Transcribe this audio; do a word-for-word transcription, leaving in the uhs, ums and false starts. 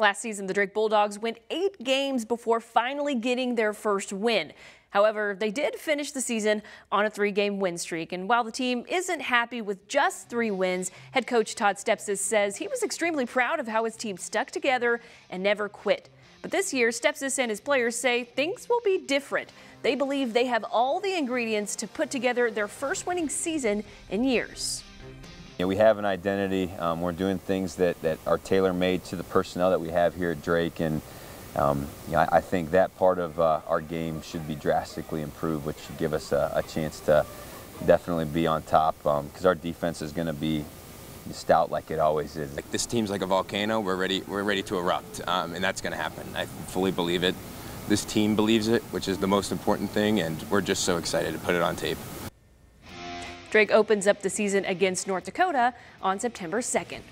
Last season, the Drake Bulldogs went eight games before finally getting their first win. However, they did finish the season on a three-game win streak. And while the team isn't happy with just three wins, head coach Todd Stepsis says he was extremely proud of how his team stuck together and never quit. But this year, Stepsis and his players say things will be different. They believe they have all the ingredients to put together their first winning season in years. Yeah, we have an identity. Um, we're doing things that, that are tailor-made to the personnel that we have here at Drake, and um, you know, I, I think that part of uh, our game should be drastically improved, which should give us a, a chance to definitely be on top, because um, our defense is going to be stout like it always is. Like, this team's like a volcano. We're ready. We're ready to erupt, um, and that's going to happen. I fully believe it. This team believes it, which is the most important thing, and we're just so excited to put it on tape. Drake opens up the season against North Dakota on September second.